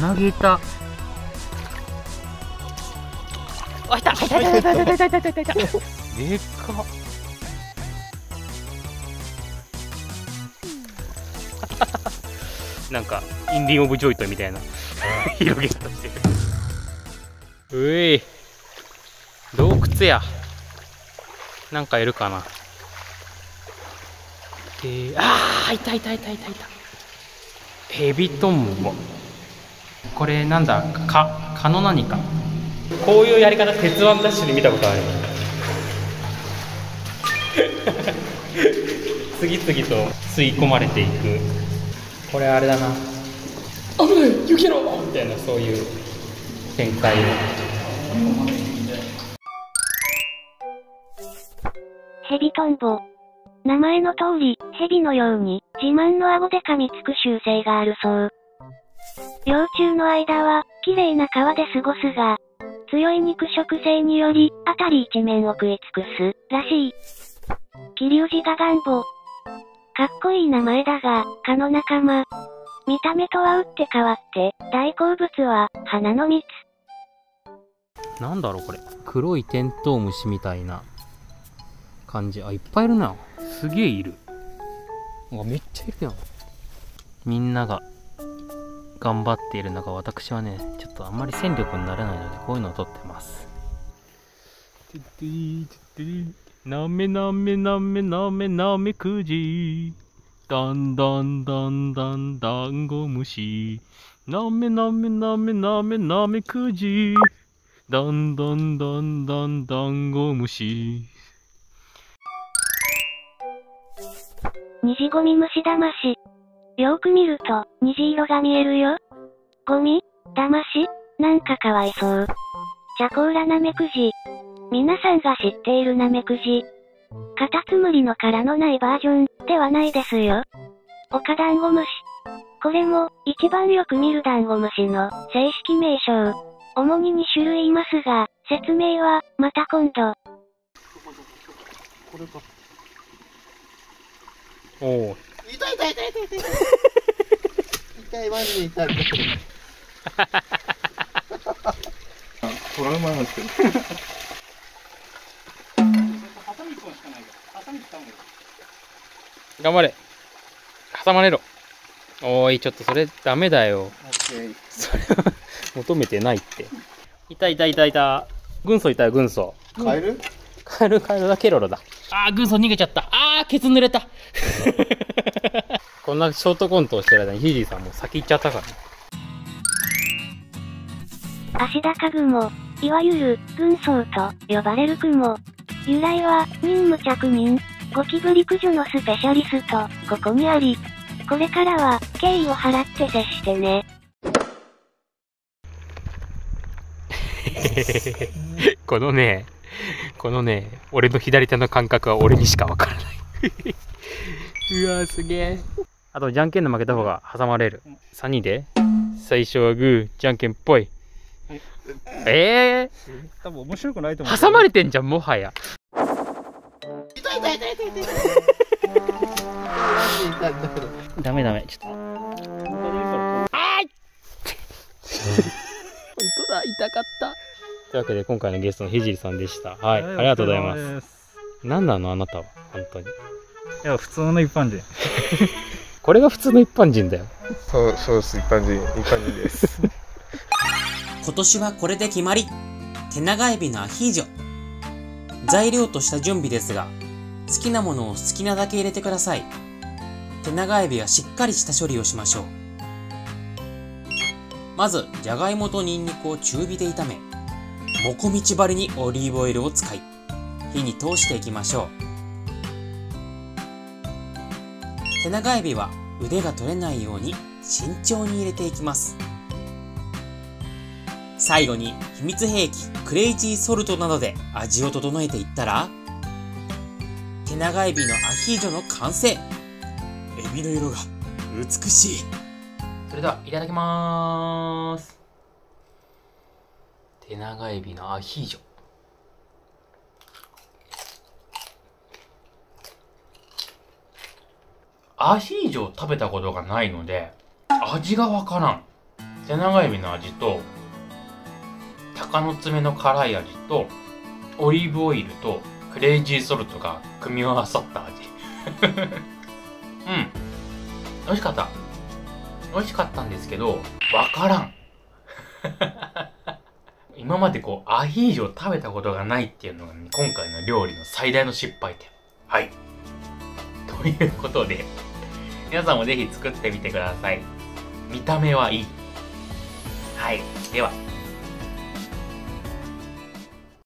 なぎ板。あ、いた。いた。でっか。なんかインディオブジョイトみたいな広げとしてる。うえい、洞窟や。なんかいるかな。で、ああ、いた。ヘビトンボ。これなんだ、蚊の何か。こういうやり方、鉄腕ダッシュで見たことある。次々と吸い込まれていく。これあれだな。危ない、避けろみたいな、そういう展開を。ヘビトンボ。名前の通り、蛇のように自慢の顎で噛みつく習性があるそう。幼虫の間は綺麗な皮で過ごすが、強い肉食性により、あたり一面を食い尽くすらしい。キリュウジガガンボ。かっこいい名前だが、蚊の仲間。見た目とは打って変わって、大好物は花の蜜。なんだろうこれ。黒いテントウムシみたいな感じ。あ、いっぱいいるな。すげえいる。あ、めっちゃいるやん。みんなが頑張っている中、私はね、ちょっとあんまり戦力になれないので、こういうのを撮ってます。なめくじ。だんごむし。なめくじ。だんごむし。虹ゴミ虫だまし。よーく見ると、虹色が見えるよ。ゴミだまし、なんかかわいそう。チャコーラナメクジ。皆さんが知っているナメクジ。カタツムリの殻のないバージョンではないですよ。オカダンゴムシ。これも、一番よく見るダンゴムシの正式名称。主に2種類いますが、説明は、また今度。これか。おー。痛い、マジで痛い。トラウマなんですけど。頑張れ。挟まれろ。おい、ちょっとそれダメだよ。それは求めてないって。いた。軍曹いたよ、軍曹。カエルだ、ケロロだ。ああ、軍曹逃げちゃった。ああ、ケツ濡れた。こんなショートコントをしてる間にヒジーさんも先行っちゃったからね。アシダカグモ、いわゆる軍曹と呼ばれる雲。由来は任務着任、ゴキブリ駆除のスペシャリスト、ここにあり。これからは敬意を払って接してね。このね、俺の左手の感覚は俺にしかわからない。うわー、すげえ。あと、じゃんけんの負けた方が挟まれる。3人で最初はグー、じゃんけんぽい。多分面白くないと思う。挟まれてんじゃん、もはや。痛い。ダメ。ちょっと。あい本当だ、痛かった。というわけで、今回のゲストのひじりさんでした。はい、ありがとうございます。何なの、あなたは、本当に。いや、普通の一般人。これが普通の一般人だよ。そうです、一般人です。今年はこれで決まり。手長エビのアヒージョ。材料とした準備ですが、好きなものを好きなだけ入れてください。手長エビはしっかりした処理をしましょう。まず、じゃがいもとニンニクを中火で炒め、もこみち針にオリーブオイルを使い、火に通していきましょう。手長エビは腕が取れないように慎重に入れていきます。最後に秘密兵器クレイジーソルトなどで味を整えていったら、手長エビのアヒージョの完成。エビの色が美しい。それでは、いただきまーす。手長エビのアヒージョ。アヒージョを食べたことがないので、味がわからん。手長エビの味と鷹の爪の辛い味とオリーブオイルとクレイジーソルトが組み合わさった味うん美味しかった、美味しかったんですけど分からん今までこうアヒージョを食べたことがないっていうのが、ね、今回の料理の最大の失敗点。はい、ということで皆さんもぜひ作ってみてください。見た目はいい。はい、では。